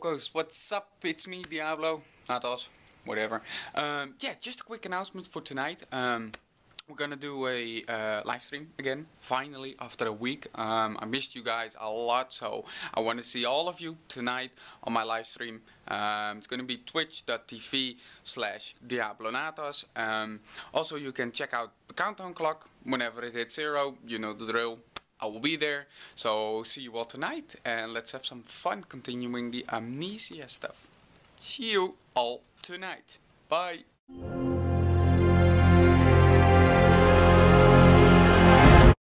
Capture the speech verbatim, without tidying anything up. Folkos, what's up? It's me, Diablo, Natas, whatever. Um, yeah, just a quick announcement for tonight. Um, we're gonna do a uh, live stream again, finally, after a week. Um, I missed you guys a lot, so I want to see all of you tonight on my live stream. Um, it's gonna be twitch dot t v slash Diablonatas. Um, also, you can check out the countdown clock. Whenever it hits zero, you know the drill. I will be there, so see you all tonight, and let's have some fun continuing the amnesia stuff. See you all tonight. Bye.